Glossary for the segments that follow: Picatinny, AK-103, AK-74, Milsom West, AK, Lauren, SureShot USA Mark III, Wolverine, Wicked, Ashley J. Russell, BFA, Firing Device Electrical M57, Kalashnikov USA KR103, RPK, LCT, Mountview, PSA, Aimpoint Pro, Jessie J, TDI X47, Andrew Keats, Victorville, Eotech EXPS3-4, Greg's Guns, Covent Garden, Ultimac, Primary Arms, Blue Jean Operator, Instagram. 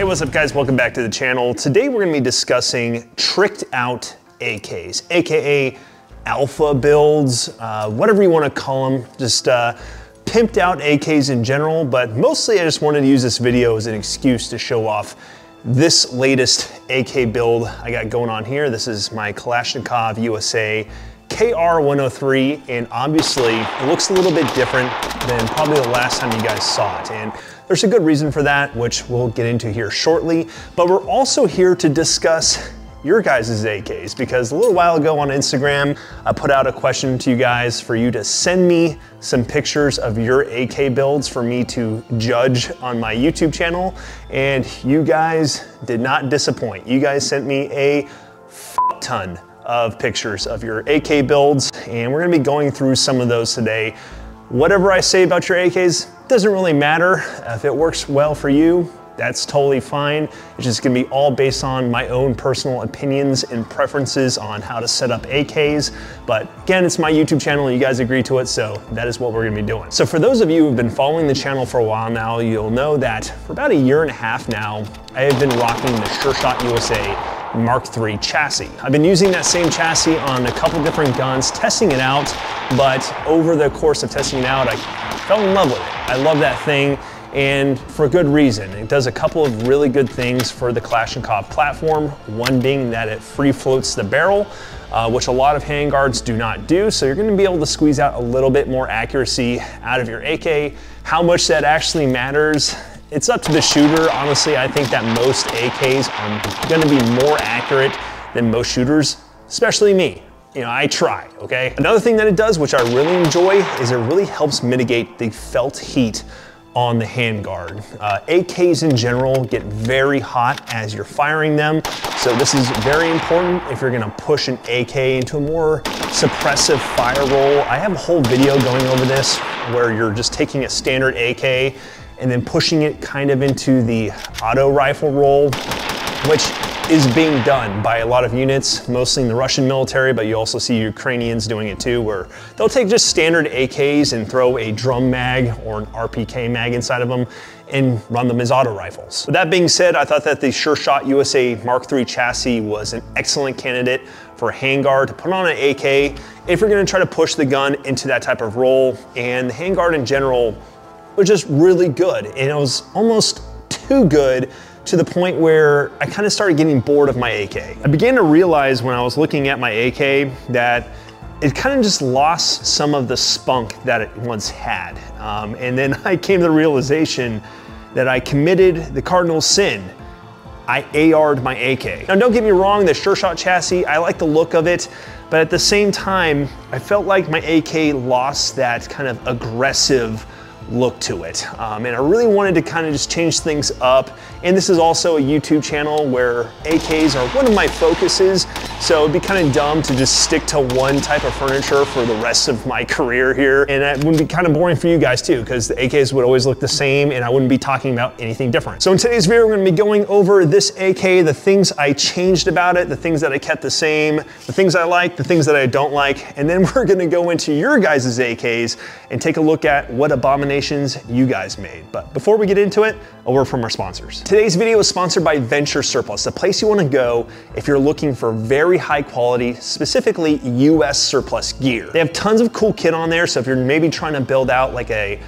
Hey, what's up guys? Welcome back to the channel. Today we're gonna be discussing tricked out AKs, AKA alpha builds, whatever you wanna call them, just pimped out AKs in general, but mostly I just wanted to use this video as an excuse to show off this latest AK build I got going on here. This is my Kalashnikov USA KR103, and obviously it looks a little bit different than probably the last time you guys saw it. And there's a good reason for that, which we'll get into here shortly. But we're also here to discuss your guys' AKs, because a little while ago on Instagram, I put out a question to you guys for you to send me some pictures of your AK builds for me to judge on my YouTube channel. And you guys did not disappoint. You guys sent me a ton of pictures of your AK builds, and we're gonna be going through some of those today. Whatever I say about your AKs doesn't really matter. If it works well for you, that's totally fine. It's just gonna be all based on my own personal opinions and preferences on how to set up AKs. But again, it's my YouTube channel and you guys agree to it, so that is what we're gonna be doing. So for those of you who've been following the channel for a while now, you'll know that for about a year and a half now, I have been rocking the SureShot USA Mark III chassis. I've been using that same chassis on a couple different guns, testing it out, but over the course of testing it out, I fell in love with it. I love that thing, and for good reason. It does a couple of really good things for the Kalashnikov platform, one being that it free floats the barrel, which a lot of handguards do not do, so you're gonna be able to squeeze out a little bit more accuracy out of your AK. How much that actually matters, it's up to the shooter. Honestly, I think that most AKs are gonna be more accurate than most shooters, especially me. You know, I try, okay? Another thing that it does, which I really enjoy, is it really helps mitigate the felt heat on the handguard. AKs in general get very hot as you're firing them, so this is very important if you're gonna push an AK into a more suppressive fire roll. I have a whole video going over this where you're just taking a standard AK and then pushing it kind of into the auto rifle roll, which is being done by a lot of units, mostly in the Russian military, but you also see Ukrainians doing it too, where they'll take just standard AKs and throw a drum mag or an RPK mag inside of them and run them as auto rifles. With that being said, I thought that the SureShot USA Mark III chassis was an excellent candidate for a handguard to put on an AK if you're gonna try to push the gun into that type of roll. And the handguard in general was just really good, and it was almost too good to the point where I kind of started getting bored of my AK. I began to realize when I was looking at my AK that it kind of just lost some of the spunk that it once had. And then I came to the realization that I committed the cardinal sin. I AR'd my AK. Now don't get me wrong, the SureShot chassis, I like the look of it, but at the same time, I felt like my AK lost that kind of aggressive look to it. And I really wanted to kind of just change things up. And this is also a YouTube channel where AKs are one of my focuses. So it'd be kind of dumb to just stick to one type of furniture for the rest of my career here. And that would be kind of boring for you guys too, because the AKs would always look the same and I wouldn't be talking about anything different. So in today's video, we're gonna be going over this AK, the things I changed about it, the things that I kept the same, the things I like, the things that I don't like. And then we're gonna go into your guys' AKs and take a look at what abominations you guys made. But before we get into it, a word from our sponsors. Today's video is sponsored by Venture Surplus, the place you want to go if you're looking for very high quality, specifically US surplus gear. They have tons of cool kit on there, so if you're maybe trying to build out like a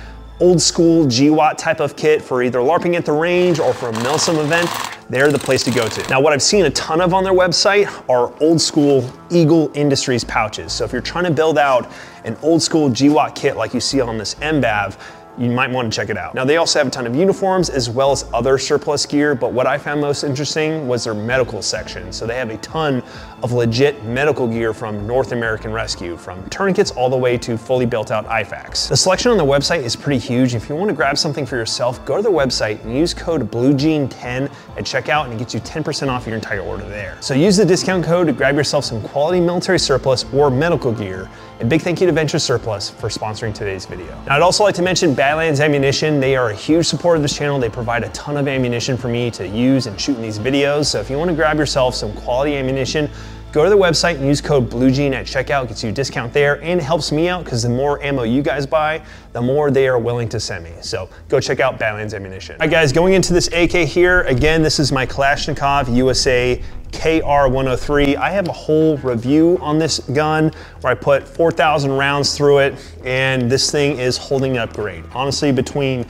old school GWAT type of kit for either LARPing at the range or for a Milsom event, they're the place to go to. Now, what I've seen a ton of on their website are old school Eagle Industries pouches. So if you're trying to build out an old school GWAT kit like you see on this MBAV, you might want to check it out. Now, they also have a ton of uniforms as well as other surplus gear, but what I found most interesting was their medical section. So they have a ton of legit medical gear from North American Rescue, from tourniquets all the way to fully built out IFACs. The selection on their website is pretty huge. If you want to grab something for yourself, go to their website and use code BLUEJEAN10 at checkout, and it gets you 10% off your entire order there. So use the discount code to grab yourself some quality military surplus or medical gear. And big thank you to Venture Surplus for sponsoring today's video. Now, I'd also like to mention Badlands Ammunition. They are a huge supporter of this channel. They provide a ton of ammunition for me to use and shoot in these videos. So if you want to grab yourself some quality ammunition, Go to their website and use code BLUEJEAN at checkout. It gets you a discount there and helps me out because the more ammo you guys buy, the more they are willing to send me. So go check out Badlands Ammunition. All right, guys, going into this AK here, again, this is my Kalashnikov USA KR103. I have a whole review on this gun where I put 4,000 rounds through it, and this thing is holding up great. Honestly, between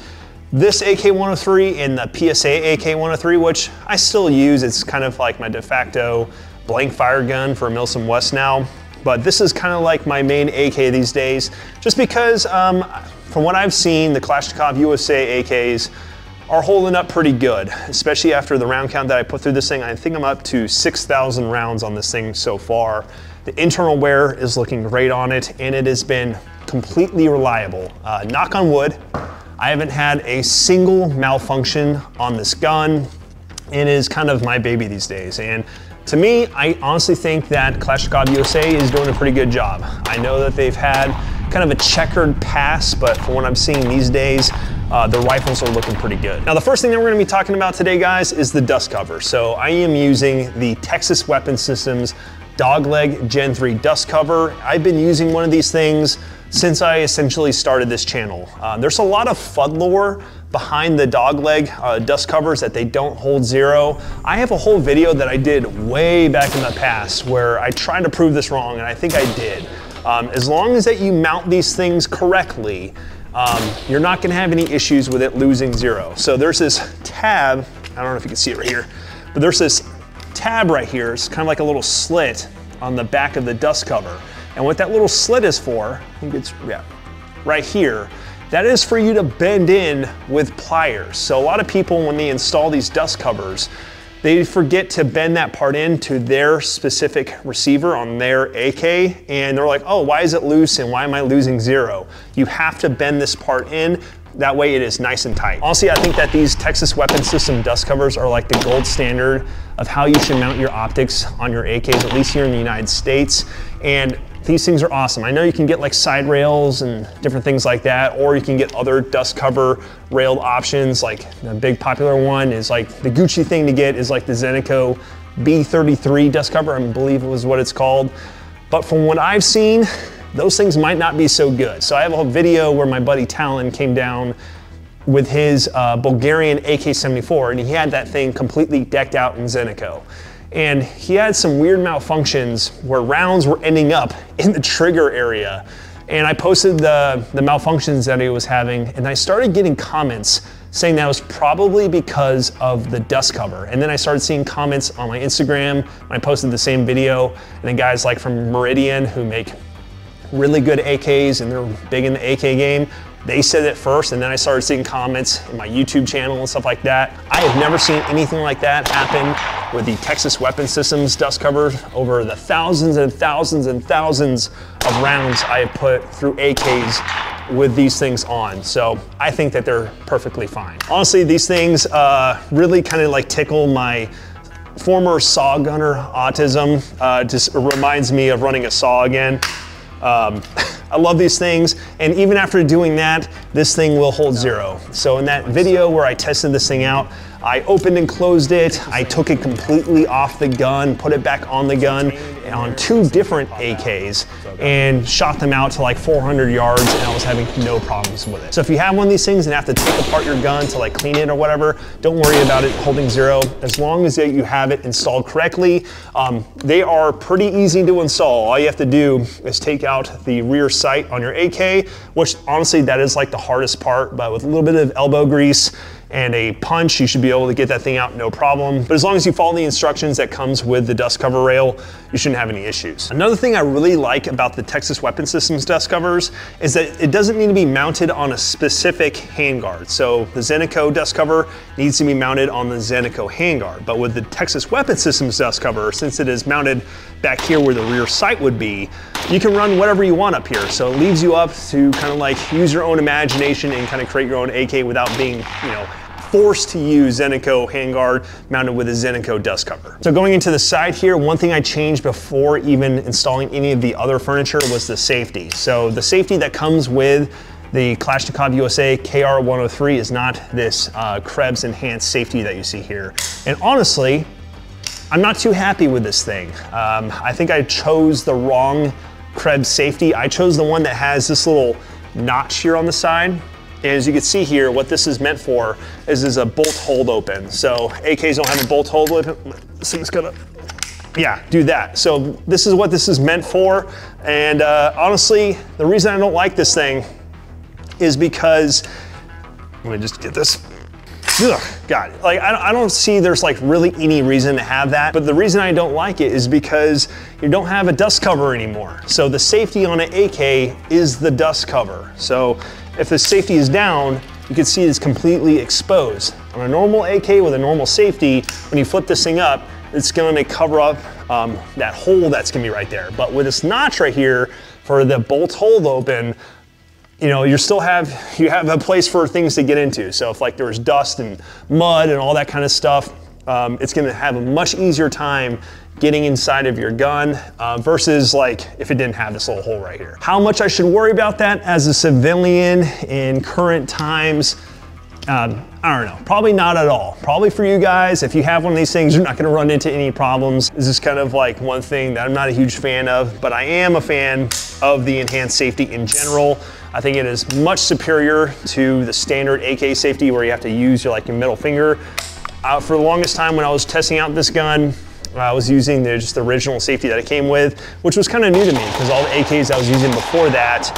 this AK-103 and the PSA AK-103, which I still use, it's kind of like my de facto blank fire gun for Milsom West now, but this is kind of like my main AK these days, just because from what I've seen, the Kalashnikov USA AKs are holding up pretty good, especially after the round count that I put through this thing. I think I'm up to 6,000 rounds on this thing so far. The internal wear is looking great on it, and it has been completely reliable. Knock on wood, I haven't had a single malfunction on this gun. It is kind of my baby these days. And to me, I honestly think that Kalashnikov USA is doing a pretty good job. I know that they've had kind of a checkered past, but from what I'm seeing these days, the rifles are looking pretty good. Now, the first thing that we're gonna be talking about today, guys, is the dust cover. So I am using the Texas Weapon Systems Dogleg Gen 3 dust cover. I've been using one of these things since I essentially started this channel. There's a lot of FUD lore behind the dogleg dust covers that they don't hold zero. I have a whole video that I did way back in the past where I tried to prove this wrong, and I think I did. As long as that you mount these things correctly, you're not gonna have any issues with it losing zero. So there's this tab, I don't know if you can see it right here, but there's this tab right here. It's kind of like a little slit on the back of the dust cover. And what that little slit is for, I think it's, yeah, right here, that is for you to bend in with pliers. So a lot of people, when they install these dust covers, they forget to bend that part in to their specific receiver on their AK, and they're like, oh, why is it loose and why am I losing zero? You have to bend this part in, that way it is nice and tight. Honestly, I think that these Texas Weapon System dust covers are like the gold standard of how you should mount your optics on your AKs, at least here in the United States. And these things are awesome. I know you can get like side rails and different things like that, or you can get other dust cover railed options. Like the big popular one is like the Gucci thing to get is like the Zenico B33 dust cover, I believe it was what it's called. But from what I've seen, those things might not be so good. So I have a video where my buddy Talon came down with his Bulgarian AK-74, and he had that thing completely decked out in Zenico. And he had some weird malfunctions where rounds were ending up in the trigger area. And I posted the malfunctions that he was having, and I started getting comments saying that was probably because of the dust cover. And then I started seeing comments on my Instagram when I posted the same video, and then guys like from Meridian who make really good AKs and they're big in the AK game, they said it first, and then I started seeing comments in my YouTube channel and stuff like that. I have never seen anything like that happen with the Texas Weapon Systems dust cover over the thousands and thousands and thousands of rounds I have put through AKs with these things on. So I think that they're perfectly fine. Honestly, these things really kind of like tickle my former saw gunner autism. Just reminds me of running a saw again. I love these things, and even after doing that, this thing will hold zero. So in that video where I tested this thing out, I opened and closed it, I took it completely off the gun, put it back on the gun on two different AKs, and shot them out to like 400 yards, and I was having no problems with it. So if you have one of these things and have to take apart your gun to like clean it or whatever, don't worry about it holding zero. As long as you have it installed correctly, they are pretty easy to install. All you have to do is take out the rear sight on your AK, which honestly, that is like the hardest part, but with a little bit of elbow grease and a punch, you should be able to get that thing out no problem. But as long as you follow the instructions that comes with the dust cover rail, you shouldn't have any issues. Another thing I really like about the Texas Weapon Systems dust covers is that it doesn't need to be mounted on a specific handguard. So the Zenico dust cover needs to be mounted on the Zenico handguard. But with the Texas Weapon Systems dust cover, since it is mounted back here where the rear sight would be, you can run whatever you want up here. So it leaves you up to kind of like use your own imagination and kind of create your own AK without being, you know, forced to use Zenico handguard mounted with a Zenico dust cover. So going into the side here, one thing I changed before even installing any of the other furniture was the safety. So the safety that comes with the Kalashnikov USA KR103 is not this Krebs enhanced safety that you see here. And honestly, I'm not too happy with this thing. I think I chose the wrong Krebs safety. I chose the one that has this little notch here on the side. And as you can see here, what this is meant for is a bolt hold open. So AKs don't have a bolt hold open. Something's gonna, yeah, do that. So this is what this is meant for. And honestly, the reason I don't like this thing is because, let me just get this. Ugh, God, like I don't see there's like really any reason to have that. But the reason I don't like it is because you don't have a dust cover anymore. So the safety on an AK is the dust cover. So if the safety is down, you can see it's completely exposed. On a normal AK with a normal safety, when you flip this thing up, it's gonna cover up that hole that's gonna be right there. But with this notch right here for the bolt hold open, you know, you still have, you have a place for things to get into. So if like there was dust and mud and all that kind of stuff, it's gonna have a much easier time getting inside of your gun versus like if it didn't have this little hole right here. How much I should worry about that as a civilian in current times, I don't know, probably not at all. Probably for you guys, if you have one of these things, you're not gonna run into any problems. This is kind of like one thing that I'm not a huge fan of, but I am a fan of the enhanced safety in general. I think it is much superior to the standard AK safety where you have to use your like your middle finger. For the longest time when I was testing out this gun, I was using just the original safety that it came with, which was kind of new to me because all the AKs I was using before that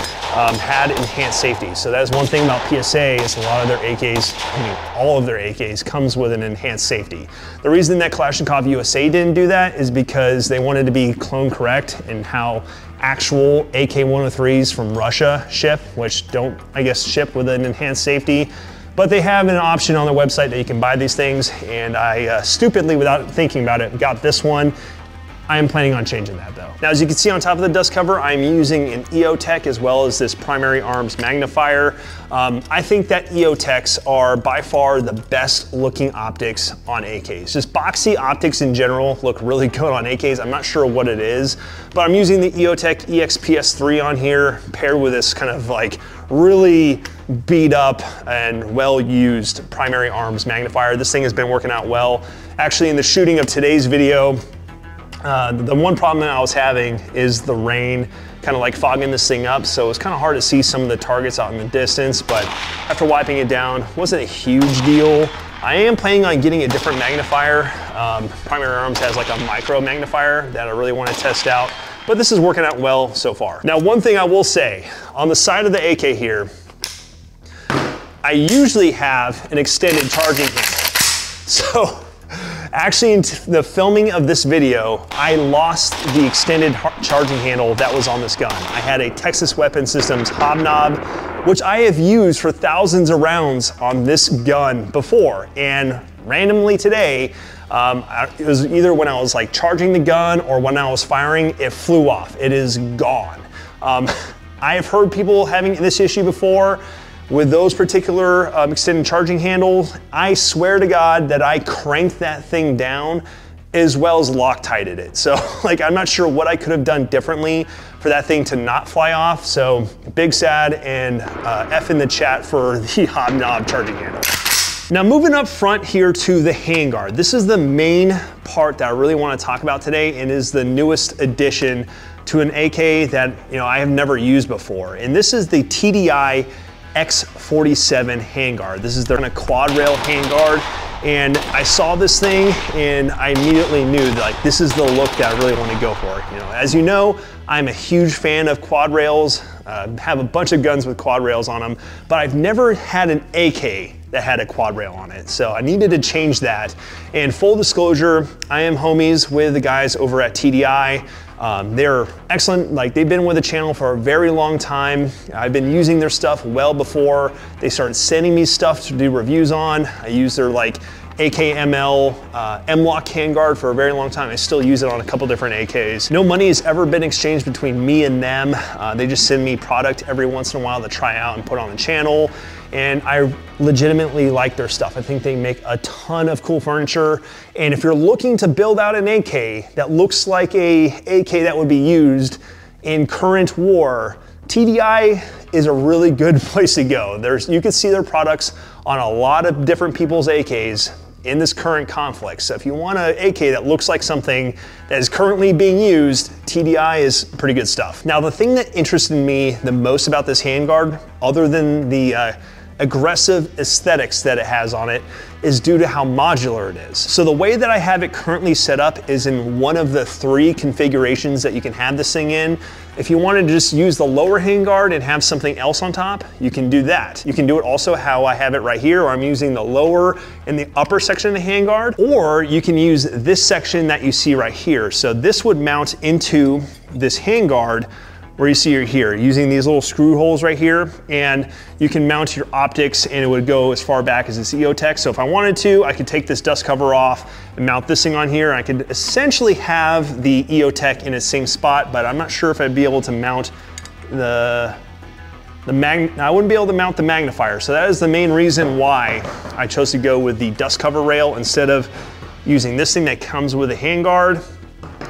had enhanced safety. So that's one thing about PSA is a lot of their AKs, I mean, all of their AKs comes with an enhanced safety. The reason that Kalashnikov USA didn't do that is because they wanted to be clone correct in how actual AK-103s from Russia ship, which don't, I guess, ship with an enhanced safety. But they have an option on their website that you can buy these things, and I stupidly, without thinking about it, got this one. I am planning on changing that though. Now, as you can see on top of the dust cover, I'm using an EOTech as well as this Primary Arms magnifier. I think that EOTechs are by far the best looking optics on AKs. Just boxy optics in general look really good on AKs. I'm not sure what it is, but I'm using the EOTech EXPS3 on here paired with this kind of like really beat up and well-used Primary Arms magnifier. This thing has been working out well. Actually, in the shooting of today's video, the one problem that I was having is the rain kind of like fogging this thing up, so it's kind of hard to see some of the targets out in the distance, but after wiping it down, wasn't a huge deal. I am planning on getting a different magnifier. Primary Arms has like a micro magnifier that I really want to test out, but this is working out well so far. Now, one thing I will say, on the side of the AK here, I usually have an extended charging handle. So actually in the filming of this video, I lost the extended charging handle that was on this gun. I had a Texas Weapon Systems hobnob, which I have used for thousands of rounds on this gun before. And randomly today, it was either when I was like charging the gun or when I was firing, it flew off. It is gone. I have heard people having this issue before with those particular extended charging handles. I swear to God that I cranked that thing down as well as Loctited it. So like, I'm not sure what I could have done differently for that thing to not fly off. So big sad and F in the chat for the hobnob charging handle. Now moving up front here to the handguard. This is the main part that I really want to talk about today and is the newest addition to an AK that, you know, I have never used before. And this is the TDI X47 handguard. This is their kind of quad rail handguard. And I saw this thing and I immediately knew that, like, this is the look that I really want to go for. You know, as you know, I'm a huge fan of quad rails. Have a bunch of guns with quad rails on them, but I've never had an AK that had a quad rail on it. So I needed to change that. And full disclosure, I am homies with the guys over at TDI. They're excellent. Like, they've been with the channel for a very long time. I've been using their stuff well before they started sending me stuff to do reviews on. I use their like AKML M-Lock handguard for a very long time. I still use it on a couple different AKs. No money has ever been exchanged between me and them. They just send me product every once in a while to try out and put on the channel. And I legitimately like their stuff. I think they make a ton of cool furniture. And if you're looking to build out an AK that looks like a AK that would be used in current war, TDI is a really good place to go. You can see their products on a lot of different people's AKs. in this current conflict. So if you want an AK that looks like something that is currently being used, TDI is pretty good stuff. Now, the thing that interested me the most about this handguard, other than the aggressive aesthetics that it has on it, is due to how modular it is. So the way that I have it currently set up is in one of the three configurations that you can have this thing in. If you wanted to just use the lower handguard and have something else on top, you can do that. You can do it also how I have it right here, where I'm using the lower and the upper section of the handguard, or you can use this section that you see right here. So this would mount into this handguard where you see it here, using these little screw holes right here, and you can mount your optics and it would go as far back as this EOTech. So if I wanted to, I could take this dust cover off and mount this thing on here. I could essentially have the EOTech in its same spot, but I'm not sure if I'd be able to mount I wouldn't be able to mount the magnifier. So that is the main reason why I chose to go with the dust cover rail instead of using this thing that comes with a handguard,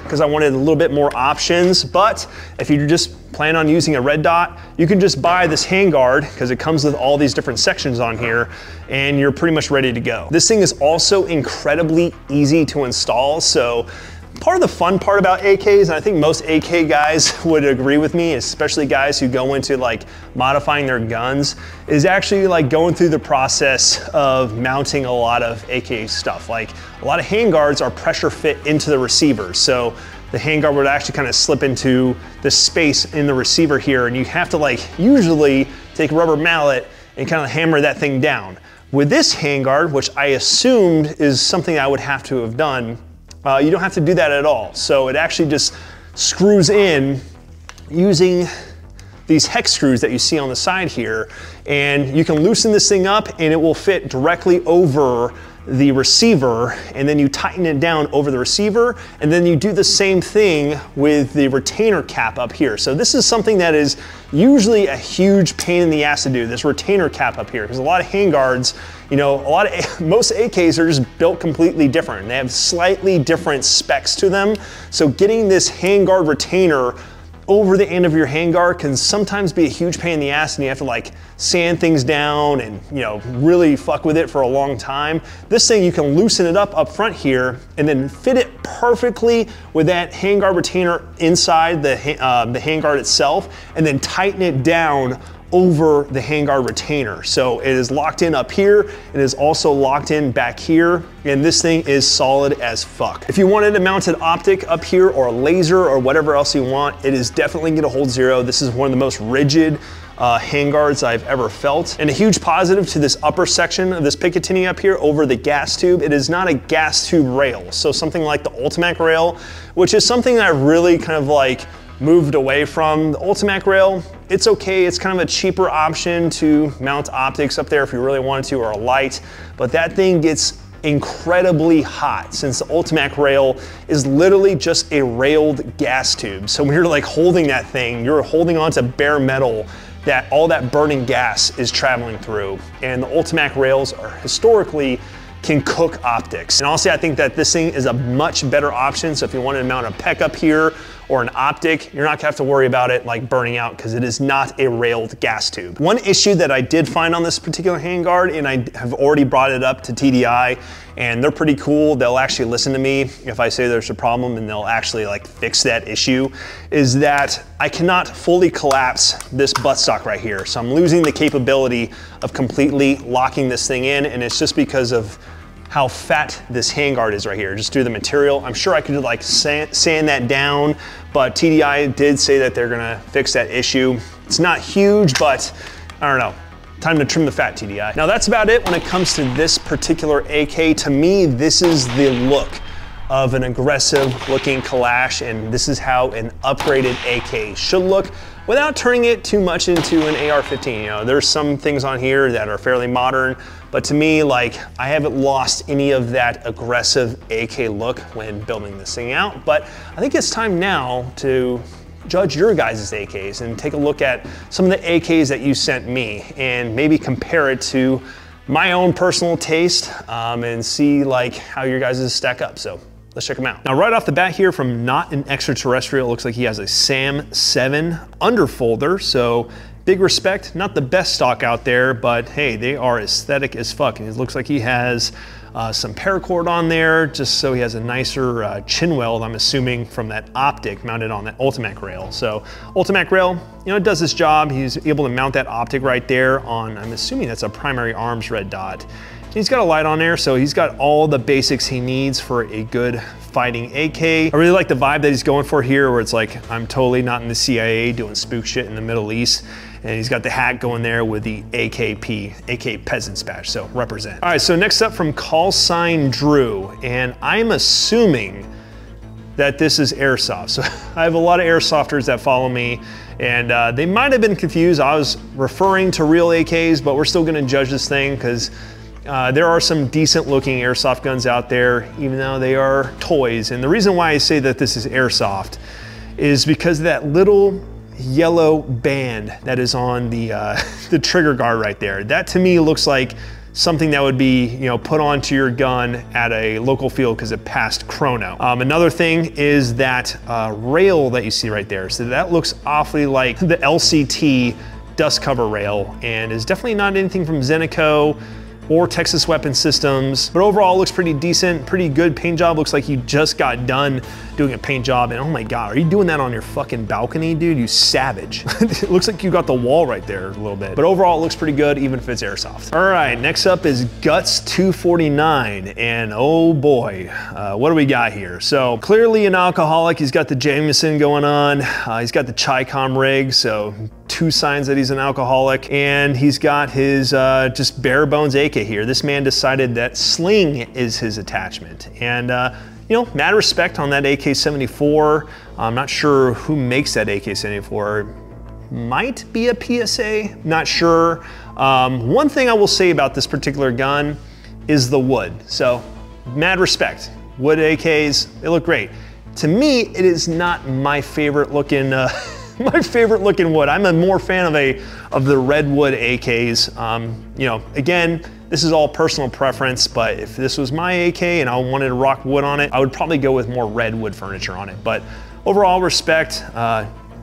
because I wanted a little bit more options. But if you just plan on using a red dot, you can just buy this handguard because it comes with all these different sections on here and you're pretty much ready to go. This thing is also incredibly easy to install. So part of the fun part about AKs, and I think most AK guys would agree with me, especially guys who go into like modifying their guns, is actually like going through the process of mounting a lot of AK stuff. Like a lot of handguards are pressure fit into the receiver. So the handguard would actually kind of slip into the space in the receiver here. And you have to like usually take a rubber mallet and kind of hammer that thing down. With this handguard, which I assumed is something I would have to have done, you don't have to do that at all. So it actually just screws in using these hex screws that you see on the side here. And you can loosen this thing up and it will fit directly over the receiver, and then you tighten it down over the receiver, and then you do the same thing with the retainer cap up here. So this is something that is usually a huge pain in the ass to do, this retainer cap up here, because a lot of handguards, you know, most AKs are just built completely different. They have slightly different specs to them. So getting this handguard retainer over the end of your handguard can sometimes be a huge pain in the ass, and you have to like sand things down and, you know, really fuck with it for a long time. This thing, you can loosen it up front here and then fit it perfectly with that handguard retainer inside the handguard itself, and then tighten it down over the handguard retainer. So it is locked in up here. It is also locked in back here. And this thing is solid as fuck. If you wanted to mount an optic up here or a laser or whatever else you want, it is definitely gonna hold zero. This is one of the most rigid handguards I've ever felt. And a huge positive to this upper section of this Picatinny up here over the gas tube, it is not a gas tube rail. So something like the Ultimac rail, which is something that I really kind of like moved away from. The Ultimac rail, it's okay, it's kind of a cheaper option to mount optics up there if you really wanted to, or a light, but that thing gets incredibly hot, since the Ultimac rail is literally just a railed gas tube. So when you're like holding that thing, you're holding onto bare metal that all that burning gas is traveling through, and the Ultimac rails are historically can cook optics. And honestly, I think that this thing is a much better option. So if you wanted to mount a PEC up here or an optic, you're not gonna have to worry about it like burning out, because it is not a railed gas tube. One issue that I did find on this particular handguard, and I have already brought it up to TDI, and they're pretty cool. They'll actually listen to me if I say there's a problem, and they'll actually like fix that issue, is that I cannot fully collapse this buttstock right here. So I'm losing the capability of completely locking this thing in, and it's just because of how fat this handguard is right here, just due to the material. I'm sure I could like sand that down, but TDI did say that they're gonna fix that issue. It's not huge, but I don't know. Time to trim the fat, TDI. Now that's about it when it comes to this particular AK. To me, this is the look of an aggressive looking Kalash, and this is how an upgraded AK should look without turning it too much into an AR-15. You know, there's some things on here that are fairly modern, but to me, like, I haven't lost any of that aggressive AK look when building this thing out. But I think it's time now to judge your guys' AKs and take a look at some of the AKs that you sent me and maybe compare it to my own personal taste and see like how your guys' stack up. So let's check them out. Now, right off the bat here from Not an Extraterrestrial, it looks like he has a SAM-7 underfolder. So big respect, not the best stock out there, but hey, they are aesthetic as fuck. And it looks like he has some paracord on there, just so he has a nicer chin weld, I'm assuming, from that optic mounted on that Ultimac rail. So Ultimac rail, you know, it does its job. He's able to mount that optic right there on, I'm assuming that's a Primary Arms red dot. He's got a light on there, so he's got all the basics he needs for a good fighting AK. I really like the vibe that he's going for here, where it's like, I'm totally not in the CIA doing spook shit in the Middle East. And he's got the hat going there with the AKP, AK Peasants badge, so represent. All right, so next up from #Drew, and I'm assuming that this is airsoft. So I have a lot of airsofters that follow me, and they might have been confused. I was referring to real AKs, but we're still gonna judge this thing, because there are some decent looking airsoft guns out there, even though they are toys. And the reason why I say that this is airsoft is because of that little yellow band that is on the trigger guard right there. That to me looks like something that would be, you know, put onto your gun at a local field because it passed chrono. Another thing is that rail that you see right there. So that looks awfully like the LCT dust cover rail, and is definitely not anything from Zenico or Texas Weapon Systems, but overall looks pretty decent, pretty good paint job. Looks like you just got done doing a paint job, and oh my God, are you doing that on your fucking balcony, dude? You savage. It looks like you got the wall right there a little bit, but overall it looks pretty good, even if it's airsoft. All right, next up is Guts249, and oh boy, what do we got here? So clearly an alcoholic. He's got the Jameson going on. He's got the Chi-Com rig, so two signs that he's an alcoholic, and he's got his just bare bones AK here. This man decided that sling is his attachment, and you know, mad respect on that AK-74. I'm not sure who makes that AK-74. Might be a PSA, not sure. One thing I will say about this particular gun is the wood. So mad respect. Wood AKs, they look great. To me, it is not my favorite looking my favorite looking wood. I'm a more fan of the redwood AKs. You know, again, this is all personal preference, but if this was my AK and I wanted to rock wood on it, I would probably go with more redwood furniture on it. But overall respect,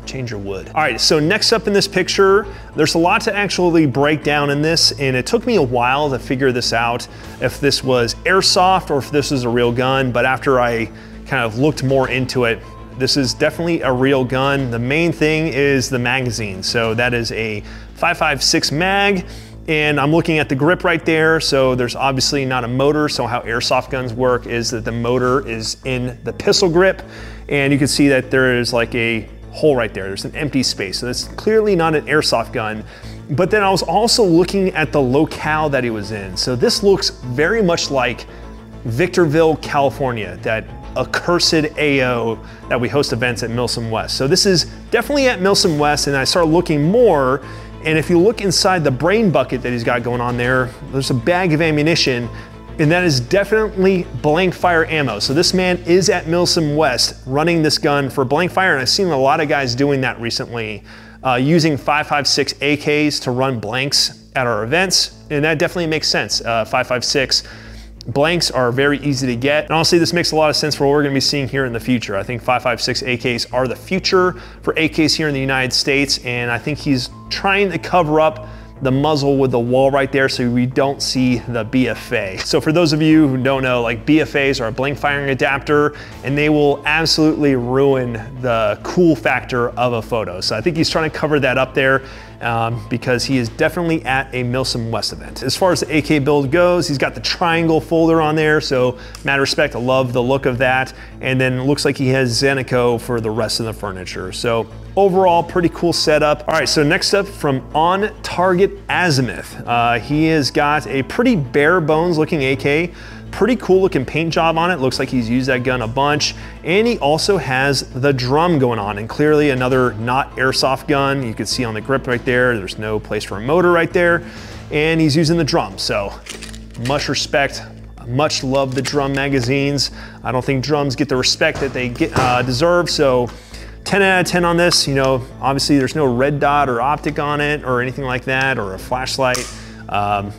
change your wood. All right, so next up in this picture, there's a lot to actually break down in this, and it took me a while to figure this out, if this was airsoft or if this is a real gun, but after I kind of looked more into it, this is definitely a real gun. The main thing is the magazine. So that is a 5.56 mag, and I'm looking at the grip right there. So there's obviously not a motor. So how airsoft guns work is that the motor is in the pistol grip, and you can see that there is like a hole right there. There's an empty space. So that's clearly not an airsoft gun. But then I was also looking at the locale that he was in. So this looks very much like Victorville, California, that accursed AO that we host events at Milsom West. So this is definitely at Milsom West, and I started looking more, and if you look inside the brain bucket that he's got going on there, there's a bag of ammunition, and that is definitely blank fire ammo. So this man is at Milsom West running this gun for blank fire, and I've seen a lot of guys doing that recently, using 5.56 AKs to run blanks at our events, and that definitely makes sense. 5.56 blanks are very easy to get. And honestly, this makes a lot of sense for what we're gonna be seeing here in the future. I think 5.56 AKs are the future for AKs here in the United States. And I think he's trying to cover up the muzzle with the wall right there so we don't see the BFA. So for those of you who don't know, like BFAs are a blank firing adapter, and they will absolutely ruin the cool factor of a photo. So I think he's trying to cover that up there, because he is definitely at a Milsom West event. As far as the AK build goes, he's got the triangle folder on there, so mad respect, I love the look of that. And then it looks like he has Zenico for the rest of the furniture. So overall, pretty cool setup. All right, so next up from On Target Azimuth. He has got a pretty bare bones looking AK. Pretty cool looking paint job on it. Looks like he's used that gun a bunch. And he also has the drum going on, and clearly another not airsoft gun. You can see on the grip right there, there's no place for a motor right there. And he's using the drum, so much respect. Much love the drum magazines. I don't think drums get the respect that they get, deserve, so 10 out of 10 on this. You know, obviously there's no red dot or optic on it or anything like that, or a flashlight.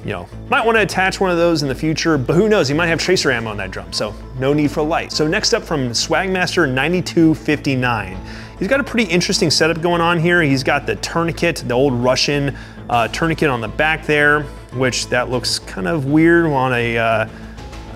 You know, might want to attach one of those in the future, but who knows, he might have tracer ammo on that drum, so no need for light. So next up from Swagmaster 9259. He's got a pretty interesting setup going on here. He's got the tourniquet, the old Russian tourniquet on the back there, which that looks kind of weird on a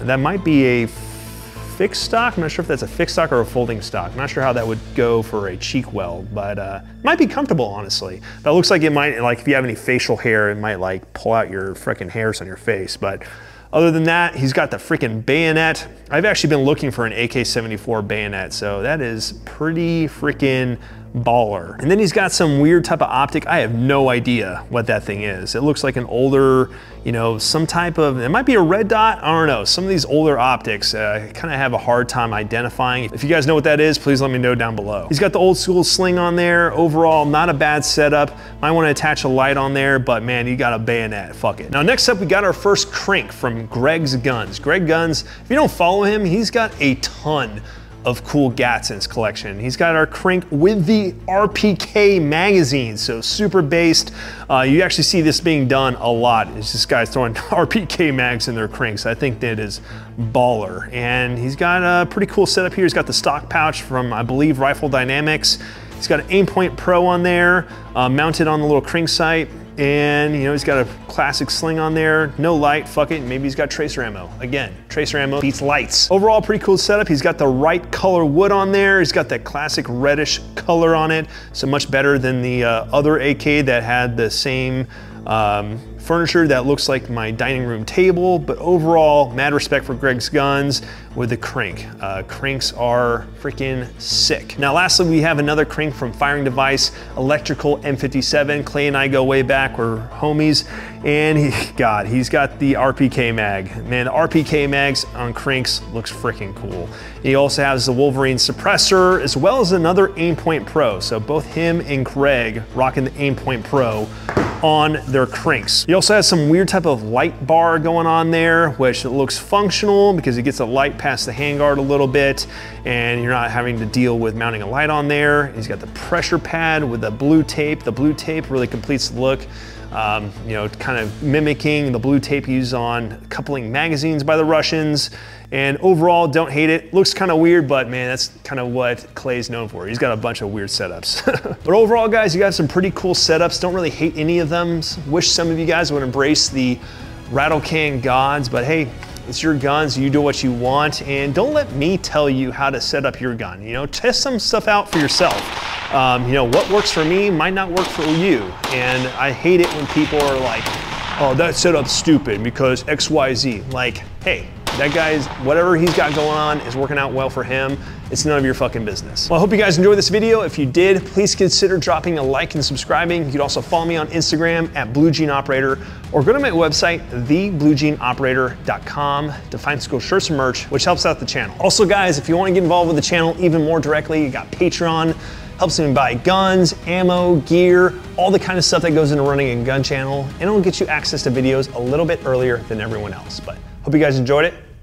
That might be a fixed stock. I'm not sure if that's a fixed stock or a folding stock. I'm not sure how that would go for a cheek weld, but it might be comfortable, honestly. That looks like it might, like if you have any facial hair, it might like pull out your freaking hairs on your face. But other than that, he's got the freaking bayonet. I've actually been looking for an AK-74 bayonet, so that is pretty freaking baller. And then he's got some weird type of optic. I have no idea what that thing is. It looks like an older, you know, some type of, it might be a red dot, I don't know. Some of these older optics, I kind of have a hard time identifying. If you guys know what that is, please let me know down below. He's got the old school sling on there. Overall, not a bad setup. Might want to attach a light on there, but man, you got a bayonet, fuck it. Now next up, we got our first crank from Greg's Guns. Greg Guns, if you don't follow him, he's got a ton of cool gats in his collection. He's got our crank with the RPK magazine, so super based. You actually see this being done a lot. It's just guys throwing RPK mags in their cranks. I think that is baller. And he's got a pretty cool setup here. He's got the stock pouch from, I believe, Rifle Dynamics. He's got an Aimpoint Pro on there, mounted on the little crank sight. And you know, he's got a classic sling on there, no light, fuck it. Maybe he's got tracer ammo. Again, tracer ammo beats lights. Overall, pretty cool setup. He's got the right color wood on there. He's got that classic reddish color on it. So much better than the other AK that had the same furniture that looks like my dining room table. But overall, mad respect for Greg's Guns with the crank. Cranks are freaking sick. Now lastly, we have another crank from Firing Device Electrical M57. Clay and I go way back, we're homies. And he's got the RPK mag. Man, the RPK mags on cranks looks freaking cool. He also has the Wolverine suppressor as well as another Aimpoint Pro. So both him and Greg rocking the Aimpoint Pro on their cranks. He also has some weird type of light bar going on there, which looks functional because it gets a light past the handguard a little bit and you're not having to deal with mounting a light on there. He's got the pressure pad with the blue tape. The blue tape really completes the look. You know, kind of mimicking the blue tape used on coupling magazines by the Russians. And overall, don't hate it. Looks kind of weird, but man, that's kind of what Clay's known for. He's got a bunch of weird setups. But overall, guys, you got some pretty cool setups. Don't really hate any of them. Wish some of you guys would embrace the rattle can gods, but hey, it's your guns, you do what you want, and don't let me tell you how to set up your gun. You know, test some stuff out for yourself. You know, what works for me might not work for you. And I hate it when people are like, oh, that setup's stupid because XYZ. Like, hey, that guy's, whatever he's got going on is working out well for him. It's none of your fucking business. Well, I hope you guys enjoyed this video. If you did, please consider dropping a like and subscribing. You can also follow me on Instagram at Blue Jean Operator, or go to my website, thebluejeanoperator.com, to find school shirts and merch, which helps out the channel. Also guys, if you want to get involved with the channel even more directly, you got Patreon. Helps me buy guns, ammo, gear, all the kind of stuff that goes into running a gun channel, and it'll get you access to videos a little bit earlier than everyone else. But hope you guys enjoyed it.